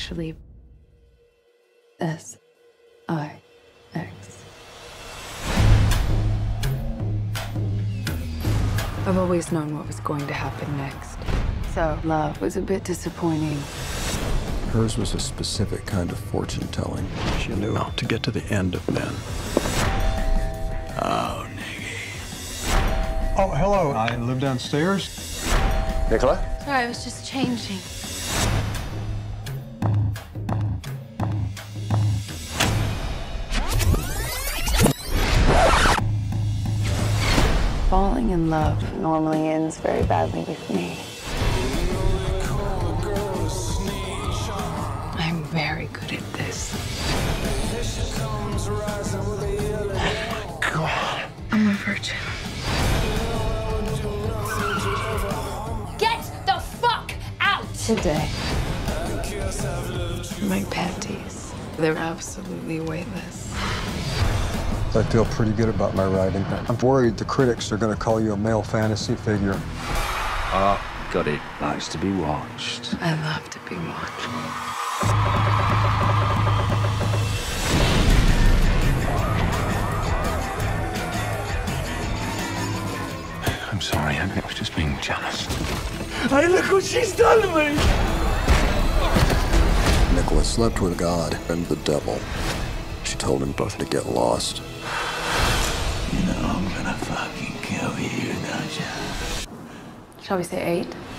actually SRX. I've always known what was going to happen next. So love was a bit disappointing. Hers was a specific kind of fortune-telling. She knew how to get to the end of men. Oh, Niggy. Oh, hello. I live downstairs. Nicola? Sorry, I was just changing. Falling in love normally ends very badly with me. I'm very good at this. Oh my God. I'm a virgin. Get the fuck out! Today, my panties, they're absolutely weightless. I feel pretty good about my writing. I'm worried the critics are going to call you a male fantasy figure. Ah, got it. Likes to be watched. I love to be watched. I'm sorry, I was just being jealous. Hey, look what she's done to me! Nicola slept with God and the devil. She told him both to get lost. You know I'm gonna fucking kill you, don't you? Shall we say 8?